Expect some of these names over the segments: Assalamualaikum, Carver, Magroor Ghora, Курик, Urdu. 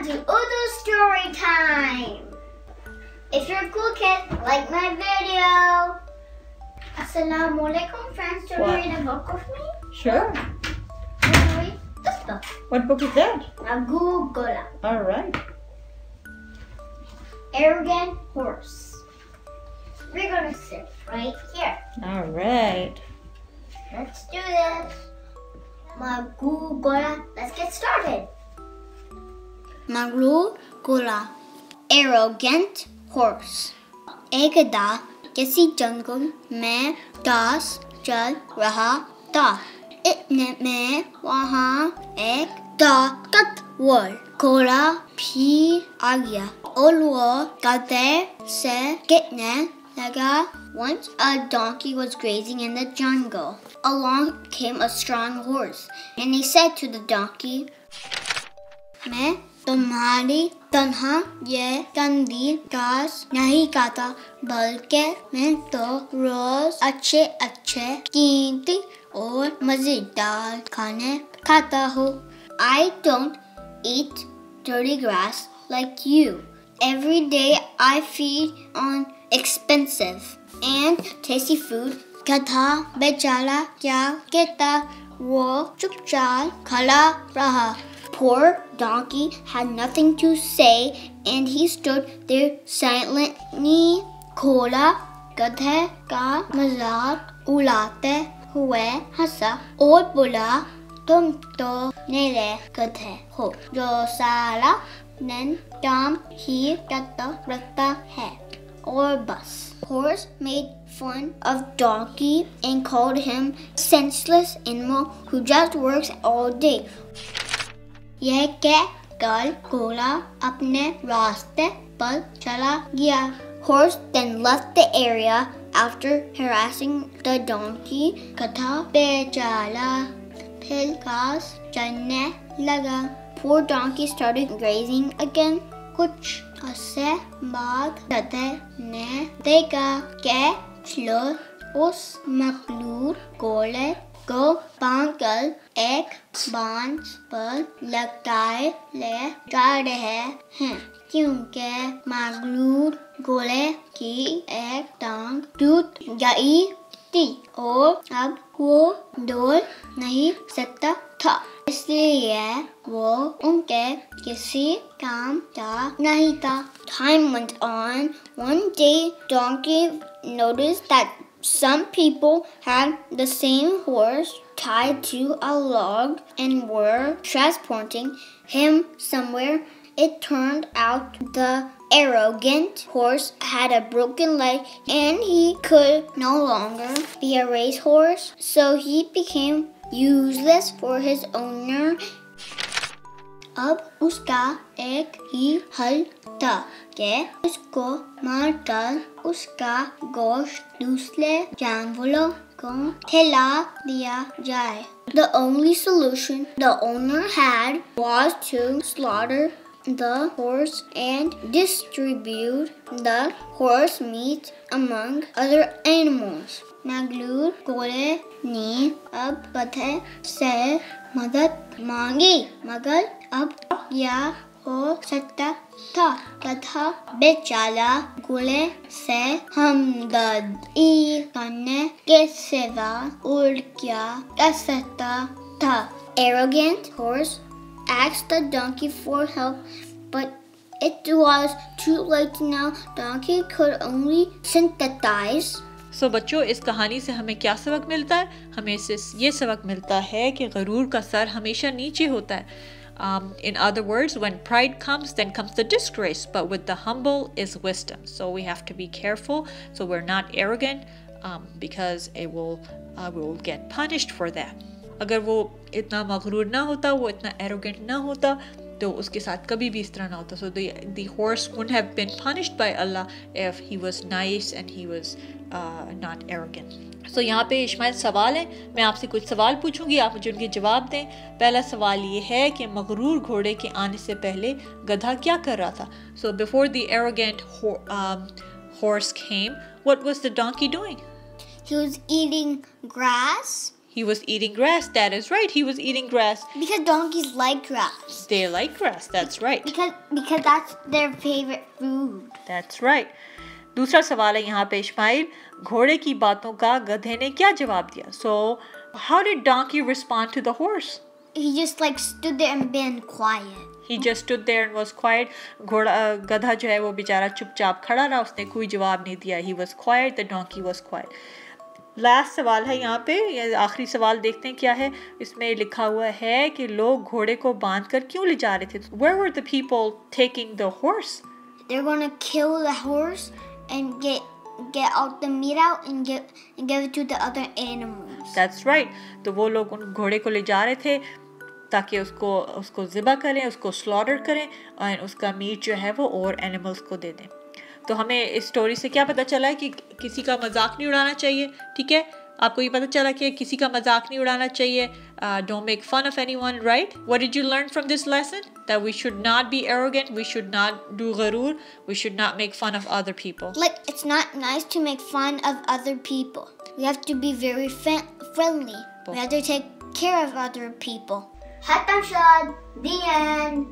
Now do Udu story time. If you're a cool kid, like my video. Assalamualaikum friends. Do you want to read a book with me? Sure. I'm going to read this book. What book is that? Magroor Ghora. Alright. Arrogant horse. We're going to sit right here. Alright. Let's do this. Magroor Ghora. Let's get started. Magroor Ghora. Arrogant horse. एक गधा किसी जंगल में दास चल रहा था। इतने में वहाँ एक ताकतवर घोड़ा भी आ गया और वह गधे से गिरने लगा। Once a donkey was grazing in the jungle. Along came a strong horse, and he said to the donkey, मैं तुम्हारी तन्हा ये गंदी घास नहीं खाता, बल्कि मैं तो रोज अच्छे अच्छे कीमती और मजेदार खाने खाता हूँ। I don't eat dirty grass like you. Every day I feed on expensive and tasty food. गधा बेचारा क्या कहता, वो चुपचाप खड़ा रहा। Poor donkey had nothing to say, and he stood there silently. घोड़ा गधे का मजाक उड़ाते हुए हंसा और बोला, तुम तो मेरे गधे हो जो सारा दिन काम ही करता रहता है और बस. Horse made fun of donkey and called him senseless animal who just works all day. यह कह कर घोड़ा अपने रास्ते पर चला गया. Horse then left the area after harassing the donkey. गधा बेचारा फिर घास चरने लगा. Poor donkey started grazing again. कुछ अरसे बाद गधे ने देखा कि लोग उस मगरूर घोड़े को पांगल एक बांस पर लटकाए ले जा रहे हैं, क्योंकि मगरूर घोड़े की एक टांग टूट गई थी और अब वो दौड़ नहीं सकता था, इसलिए वो उनके किसी काम का नहीं था. Time went on. One day, donkey noticed that some people had the same horse tied to a log and were transporting him somewhere. It turned out the arrogant horse had a broken leg and he could no longer be a racehorse, so he became useless for his owner. अब उसका एक ही हल था कि उसको मारकर उसका गोश्त दूसरे जानवरों को खिला दिया जाए. The only solution the owner had was to slaughter the horse and distribute the horse meat among other animals. मगरूर घोड़े ने अब गधे से मदद मांगी, मगर अब यह हो सकता था. गधा बेचारा घोड़े से हमदर्दी करने के सिवा और क्या कर सकता था. Arrogant horse asked the donkey for help, but it was too late now. Donkey could only sympathize. So, बच्चों, इस कहानी से हमें क्या सबक मिलता है? हमें इससे ये सबक मिलता है कि गरूर का सर हमेशा नीचे होता है. In other words, when pride comes, then comes the disgrace. But with the humble is wisdom. So we have to be careful so we're not arrogant, because we will get punished for that. अगर वो इतना मगरूर ना होता, वो इतना arrogant ना होता, तो उसके साथ कभी भी इस तरह ना होता. So the horse wouldn't have been punished by Allah if he was nice and he was not arrogant. So यहाँ पे इस्माइल सवाल है, मैं आपसे कुछ सवाल पूछूंगी, आप मुझे उनके जवाब दें. पहला सवाल ये है कि मगरूर घोड़े के आने से पहले गधा क्या कर रहा था? So before the arrogant horse came, what was the donkey doing? He was eating grass. He He was eating grass. That is right. He was eating grass. Because donkeys like grass. They like grass. That's right. Because that's their favorite food. That's right. दूसरा सवाल है यहाँ पे इस्माइल घोड़े की बातों का गधे ने क्या जवाब दिया? So how did donkey respond to the horse? He just like stood there and been quiet. He just stood there and was quiet. घोड़ा गधा जो है वो बेचारा चुपचाप खड़ा रहा उसने कोई जवाब नहीं दिया. He was quiet. The donkey was quiet. Last सवाल है यहाँ पे आखिरी सवाल देखते हैं क्या है इसमें लिखा हुआ है कि लोग घोड़े को बांध कर क्यों ले जा रहे थे? Where were the people taking the horse? They're gonna kill the horse and get all the meat out and give it to the other animals. That's right. तो वो लोग उन घोड़े को ले जा रहे थे ताकि उसको ज़िबा करें उसको स्लॉटर करें और उसका मीट जो है वो और एनिमल्स को दे दें. तो हमें इस स्टोरी से क्या पता चला है कि किसी का मजाक नहीं उड़ाना चाहिए. ठीक है आपको ये पता चला कि किसी का मजाक नहीं उड़ाना चाहिए. Don't make fun of anyone, right? What did you learn from this lesson? That we should not be arrogant. We should not do gharoor. We should not make fun of other people. Like, it's not nice to make fun of other people. We have to be very friendly. We have to take care of other people. Khatam Shad, the end.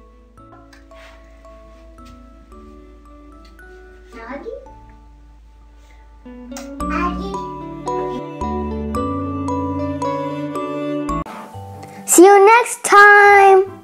See you next time!